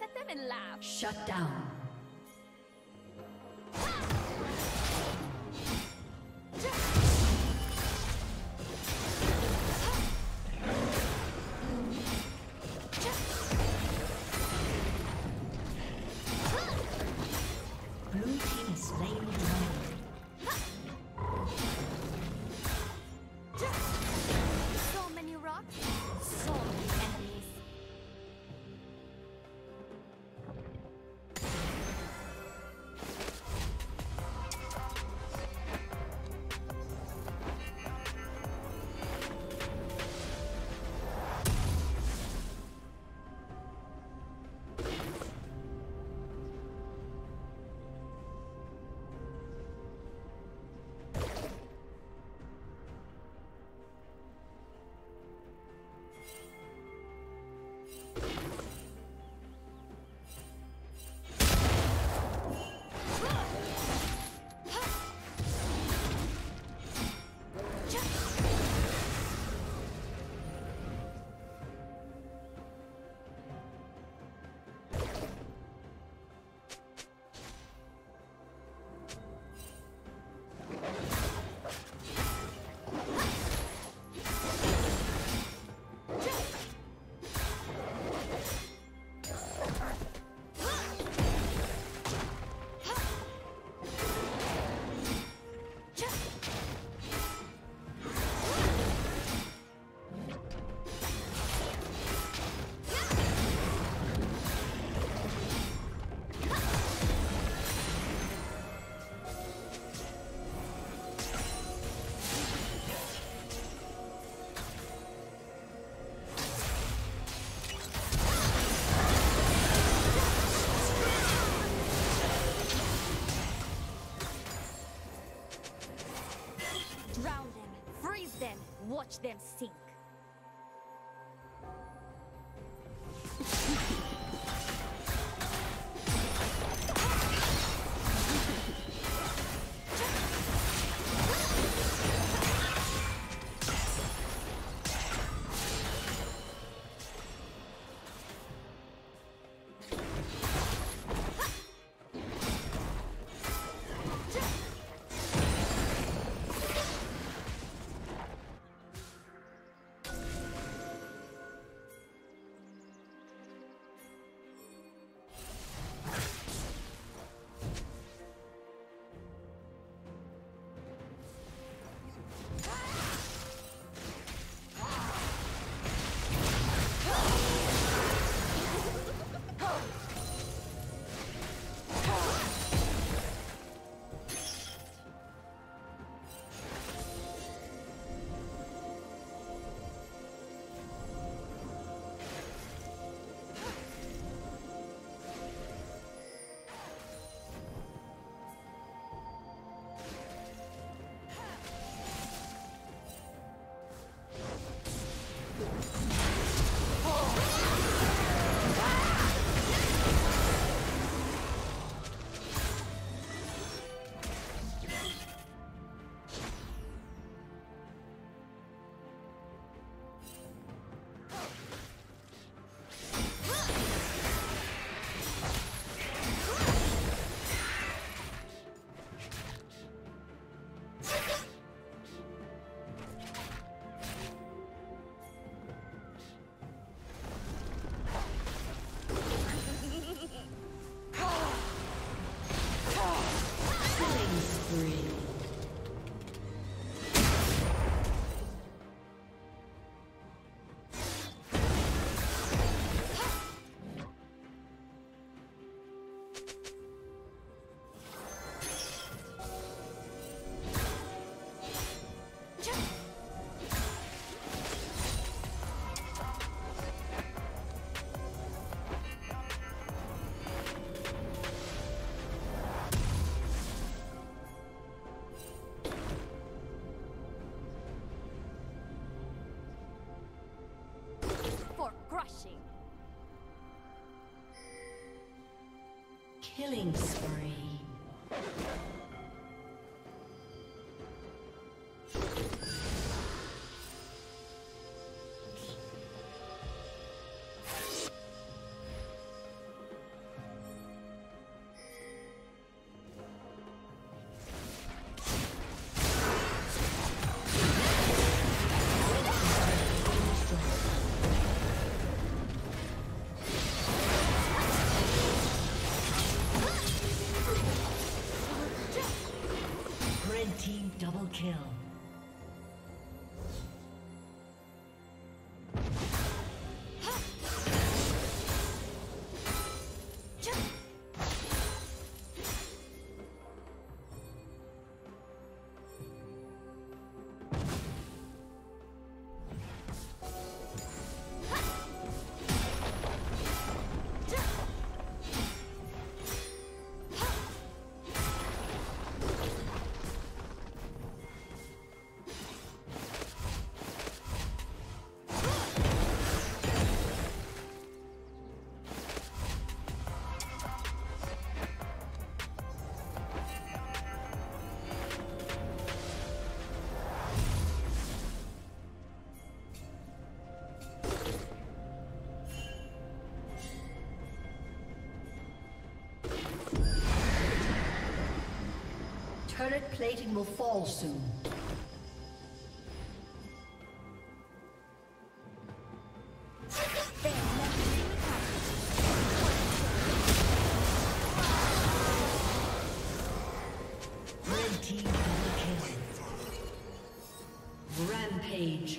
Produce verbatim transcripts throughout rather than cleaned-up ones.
Set them and laugh. Shut down. watch them sink. Crushing. Killing spree. Turret plating will fall soon. Red team double kill. Rampage.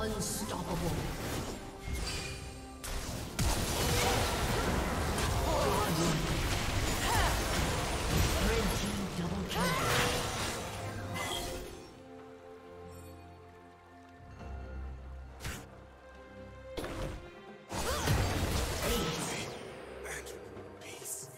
Unstoppable. Red team double kill. Peace. And peace.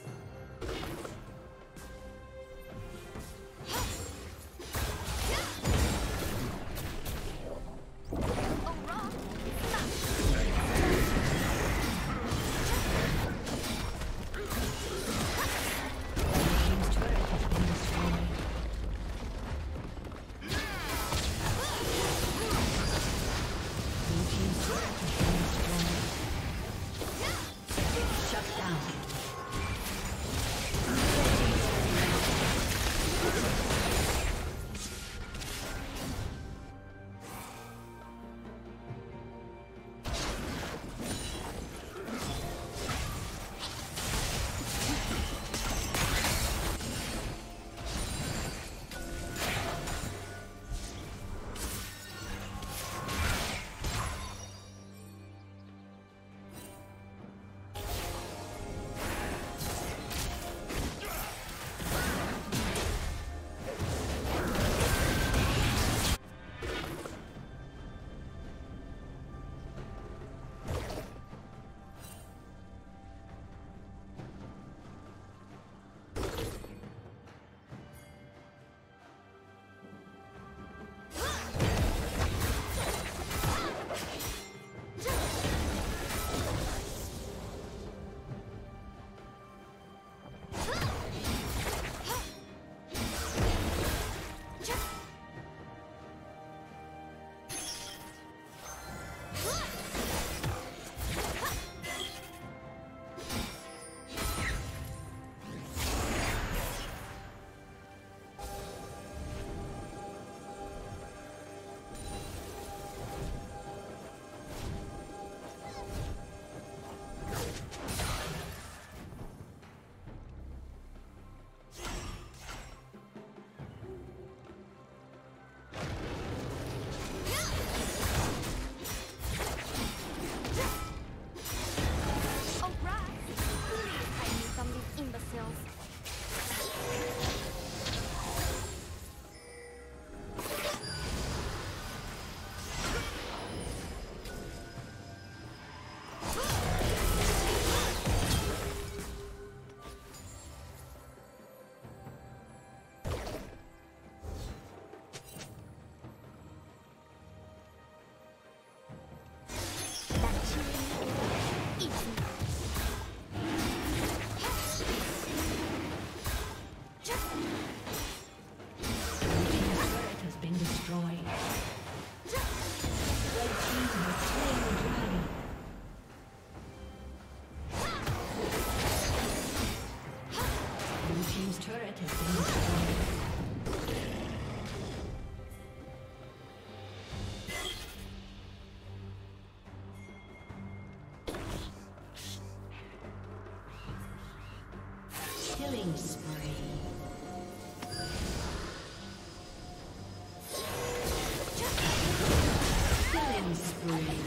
Killing spree. Killing spree.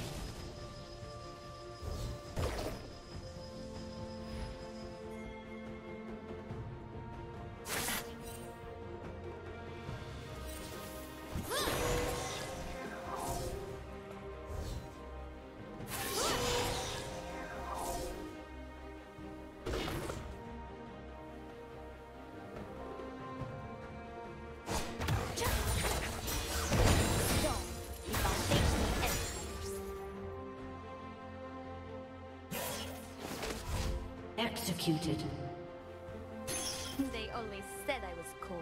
executed. They only said I was cold.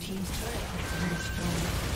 Team's turret has been destroyed.